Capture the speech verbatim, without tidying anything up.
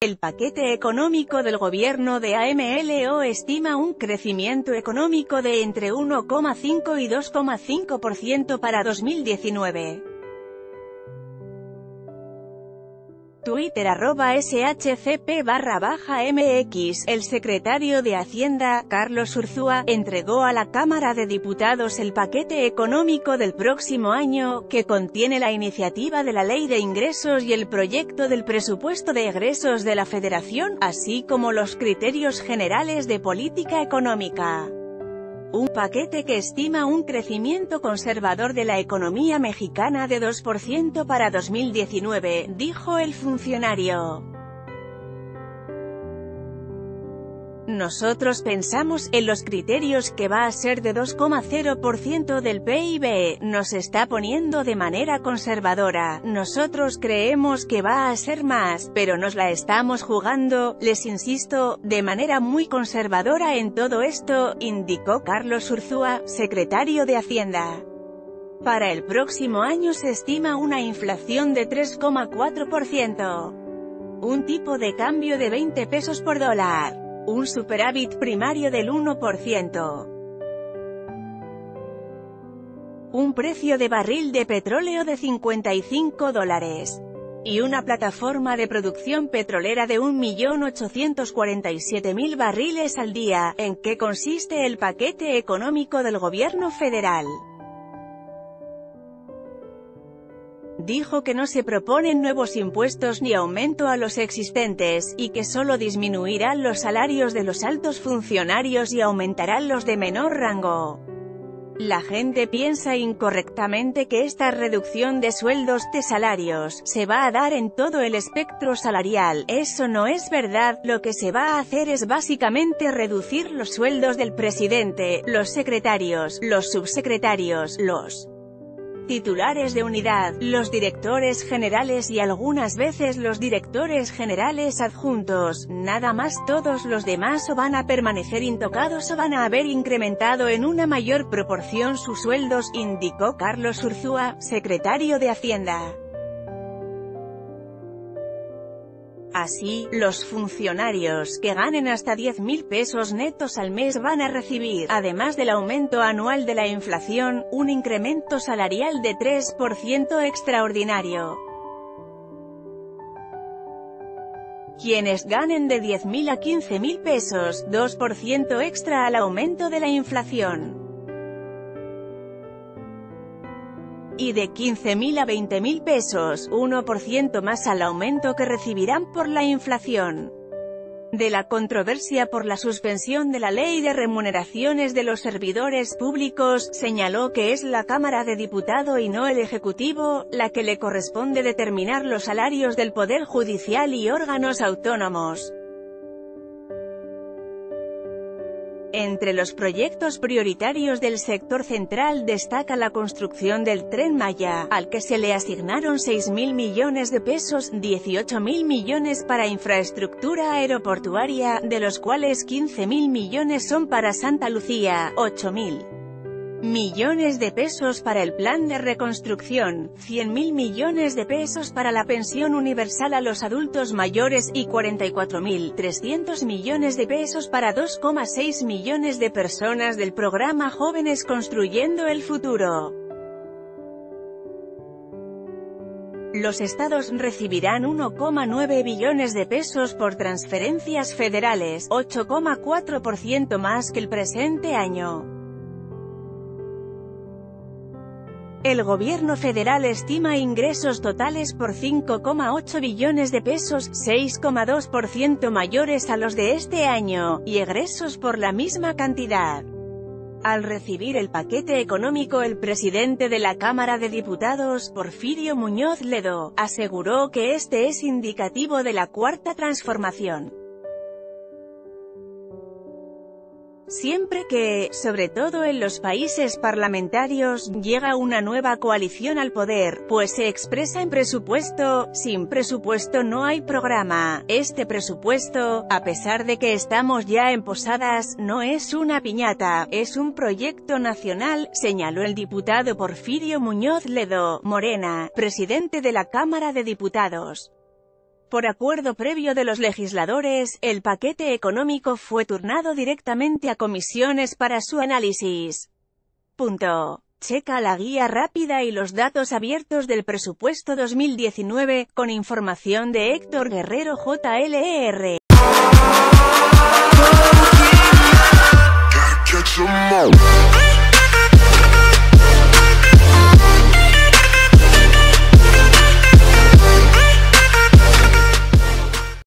El paquete económico del gobierno de AMLO estima un crecimiento económico de entre uno coma cinco y dos coma cinco por ciento para dos mil diecinueve. Twitter arroba S H C P barra baja M X. El secretario de Hacienda, Carlos Urzúa, entregó a la Cámara de Diputados el paquete económico del próximo año, que contiene la iniciativa de la Ley de Ingresos y el proyecto del presupuesto de egresos de la Federación, así como los criterios generales de política económica. Un paquete que estima un crecimiento conservador de la economía mexicana de dos por ciento para dos mil diecinueve, dijo el funcionario. Nosotros pensamos en los criterios que va a ser de dos coma cero por ciento del P I B, nos está poniendo de manera conservadora, nosotros creemos que va a ser más, pero nos la estamos jugando, les insisto, de manera muy conservadora en todo esto, indicó Carlos Urzúa, secretario de Hacienda. Para el próximo año se estima una inflación de tres coma cuatro por ciento. Un tipo de cambio de veinte pesos por dólar. Un superávit primario del uno por ciento. Un precio de barril de petróleo de cincuenta y cinco dólares. Y una plataforma de producción petrolera de un millón ochocientos cuarenta y siete mil barriles al día, en que consiste el paquete económico del gobierno federal. Dijo que no se proponen nuevos impuestos ni aumento a los existentes, y que solo disminuirán los salarios de los altos funcionarios y aumentarán los de menor rango. La gente piensa incorrectamente que esta reducción de sueldos de salarios se va a dar en todo el espectro salarial, eso no es verdad, lo que se va a hacer es básicamente reducir los sueldos del presidente, los secretarios, los subsecretarios, los titulares de unidad, los directores generales y algunas veces los directores generales adjuntos, nada más. Todos los demás o van a permanecer intocados o van a haber incrementado en una mayor proporción sus sueldos, indicó Carlos Urzúa, secretario de Hacienda. Así, los funcionarios que ganen hasta diez mil pesos netos al mes van a recibir, además del aumento anual de la inflación, un incremento salarial de tres por ciento extraordinario. Quienes ganen de diez mil a quince mil pesos, dos por ciento extra al aumento de la inflación. Y de quince mil a veinte mil pesos, uno por ciento más al aumento que recibirán por la inflación. De la controversia por la suspensión de la Ley de Remuneraciones de los Servidores Públicos, señaló que es la Cámara de Diputados y no el Ejecutivo, la que le corresponde determinar los salarios del Poder Judicial y órganos autónomos. Entre los proyectos prioritarios del sector central destaca la construcción del Tren Maya, al que se le asignaron seis mil millones de pesos, dieciocho mil millones para infraestructura aeroportuaria, de los cuales quince mil millones son para Santa Lucía, ocho mil millones de pesos para el plan de reconstrucción, cien mil millones de pesos para la pensión universal a los adultos mayores y cuarenta y cuatro mil trescientos millones de pesos para dos coma seis millones de personas del programa Jóvenes Construyendo el Futuro. Los estados recibirán uno coma nueve billones de pesos por transferencias federales, ocho coma cuatro por ciento más que el presente año. El gobierno federal estima ingresos totales por cinco coma ocho billones de pesos, seis coma dos por ciento mayores a los de este año, y egresos por la misma cantidad. Al recibir el paquete económico, el presidente de la Cámara de Diputados, Porfirio Muñoz Ledo, aseguró que este es indicativo de la Cuarta Transformación. Siempre que, sobre todo en los países parlamentarios, llega una nueva coalición al poder, pues se expresa en presupuesto, sin presupuesto no hay programa. Este presupuesto, a pesar de que estamos ya en posadas, no es una piñata, es un proyecto nacional, señaló el diputado Porfirio Muñoz Ledo, Morena, presidente de la Cámara de Diputados. Por acuerdo previo de los legisladores, el paquete económico fue turnado directamente a comisiones para su análisis. Punto. Checa la guía rápida y los datos abiertos del presupuesto dos mil diecinueve, con información de Héctor Guerrero J L R.